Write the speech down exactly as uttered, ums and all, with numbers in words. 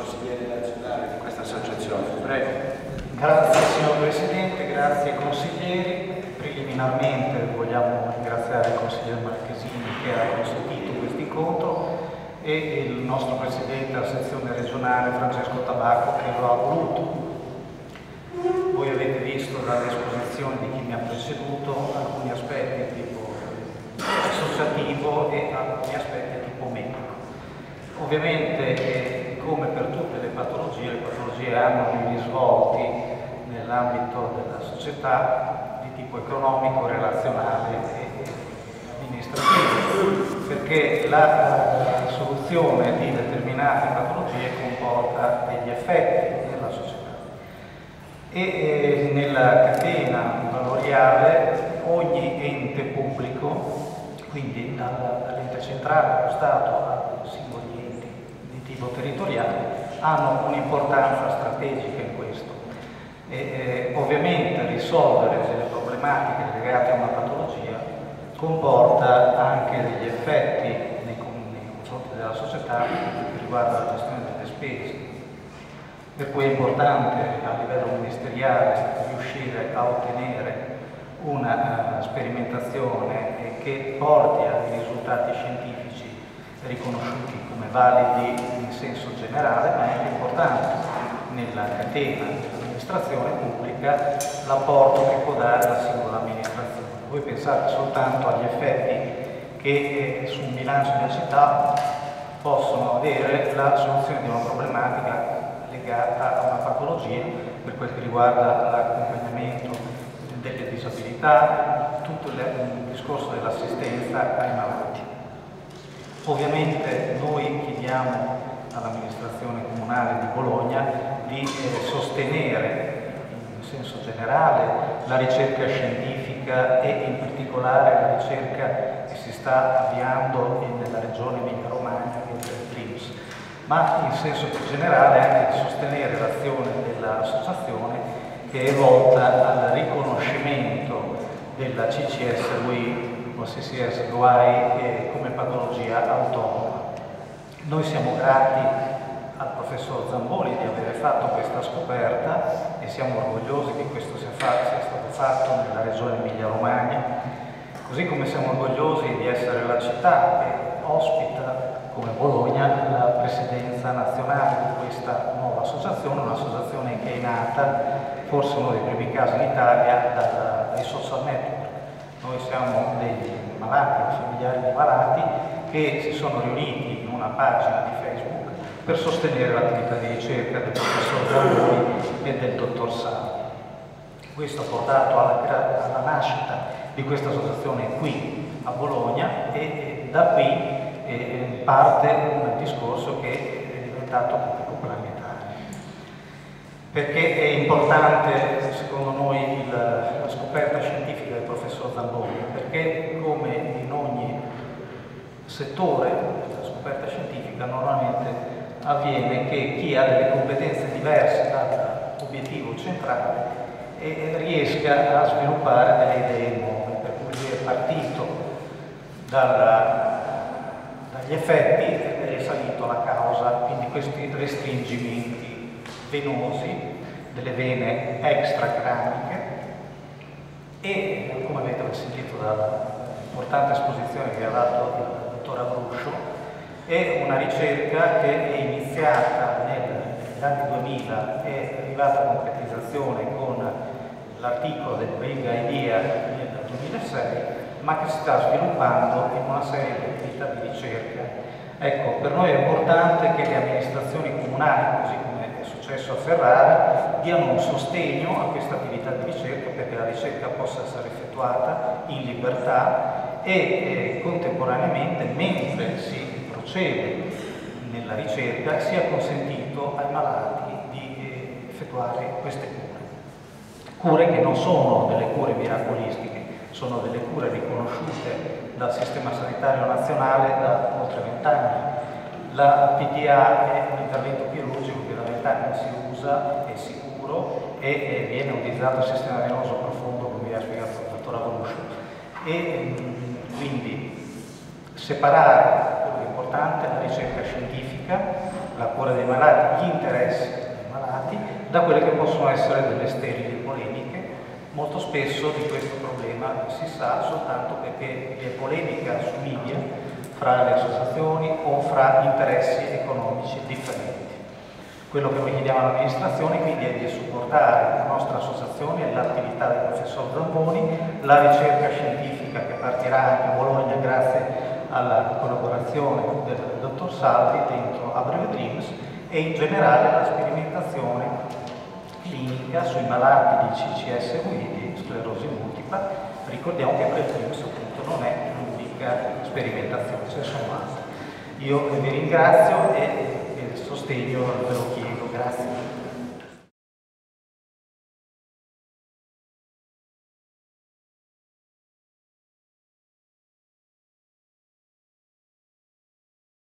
consigliere nazionale di questa associazione. Prego. Grazie signor Presidente, grazie consiglieri. Preliminarmente vogliamo ringraziare il consigliere Marchesini che ha consentito questo incontro e il nostro Presidente della sezione regionale Francesco Tabacco che lo ha voluto. Voi avete visto dall'esposizione di chi mi ha preceduto alcuni aspetti di tipo associativo e alcuni aspetti di tipo medico. Ovviamente, come per tutte le patologie, le patologie hanno dei risvolti nell'ambito della società di tipo economico, relazionale e amministrativo, perché la soluzione di determinate patologie comporta degli effetti nella società. E nella catena valoriale ogni ente pubblico, quindi dall'ente centrale, allo Stato, ai singoli enti di tipo territoriale, hanno un'importanza strategica in questo. E, eh, ovviamente risolvere delle problematiche legate a una patologia comporta anche degli effetti nei, nei confronti della società che riguarda la gestione delle spese. Per cui è importante a livello ministeriale riuscire a ottenere una uh, sperimentazione che porti a dei risultati scientifici riconosciuti come validi in senso generale, ma è anche importante nella catena dell'amministrazione pubblica l'apporto che può dare la singola amministrazione. Voi pensate soltanto agli effetti che eh, su un bilancio della città possono avere la soluzione di una problematica legata a una patologia per quel che riguarda l'accompagnamento delle disabilità, tutto il discorso dell'assistenza ai malati. Ovviamente noi chiediamo all'amministrazione comunale di Bologna di eh, sostenere in senso generale la ricerca scientifica e in particolare la ricerca che si sta avviando nella regione Emilia Romagna e Brave Dreams, ma in senso più generale anche di sostenere l'azione dell'associazione che è volta al riconoscimento della C C S V I o C C S V I come patologia autonoma. Noi siamo grati al professor Zamboni di aver fatto questa scoperta e siamo orgogliosi che questo sia, fatto, sia stato fatto nella regione Emilia Romagna, così come siamo orgogliosi di essere la città che ospita come Bologna la presidenza nazionale di questa nuova associazione, un'associazione che è nata, forse uno dei primi casi in Italia, da, dai social network. Noi siamo dei malati, familiari di malati, che si sono riuniti in una pagina di Facebook per sostenere l'attività di ricerca del professor Zamboni e del dottor Salvi. Questo ha portato alla, alla nascita di questa associazione qui a Bologna e, e da qui parte un discorso che è diventato pubblico planetario, perché è importante secondo noi il, la scoperta scientifica del professor Zamboni, perché come in ogni settore la scoperta scientifica normalmente avviene che chi ha delle competenze diverse dall'obiettivo centrale e riesca a sviluppare delle idee nuove, per cui lui è partito dalla gli effetti è risalito alla causa, quindi questi restringimenti venosi delle vene extracraniche e come avete sentito dall'importante esposizione che ha dato il dottor Avruscio è una ricerca che è iniziata negli anni duemila e è arrivata a concretizzazione con l'articolo del Green Idea nel duemilasei, ma che si sta sviluppando in una serie di attività di ricerca. Ecco, per noi è importante che le amministrazioni comunali, così come è successo a Ferrara, diano un sostegno a questa attività di ricerca perché la ricerca possa essere effettuata in libertà e eh, contemporaneamente, mentre si procede nella ricerca, sia consentito ai malati di eh, effettuare queste cure. Cure che non sono delle cure miracolistiche, sono delle cure riconosciute dal Sistema Sanitario Nazionale da oltre vent'anni. La P T A è un intervento chirurgico che da vent'anni si usa, è sicuro e viene utilizzato il sistema venoso profondo, come vi ha spiegato il dottor Avruscio. E quindi separare, quello che è importante, la ricerca scientifica, la cura dei malati, gli interessi dei malati, da quelle che possono essere delle sterili polemiche. Molto spesso di questo problema si sa soltanto perché è polemica su media fra le associazioni o fra interessi economici differenti. Quello che noi chiediamo all'amministrazione quindi è di supportare la nostra associazione e l'attività del professor Zamboni, la ricerca scientifica che partirà anche a Bologna grazie alla collaborazione del dottor Salvi dentro a Brave Dreams, e in generale la sperimentazione clinica sui malati di C C S V I, di sclerosi multipla. Ricordiamo che Brave Dreams appunto non è l'unica sperimentazione, ce ne sono altre. Io vi ringrazio e il sostegno ve lo chiedo, grazie.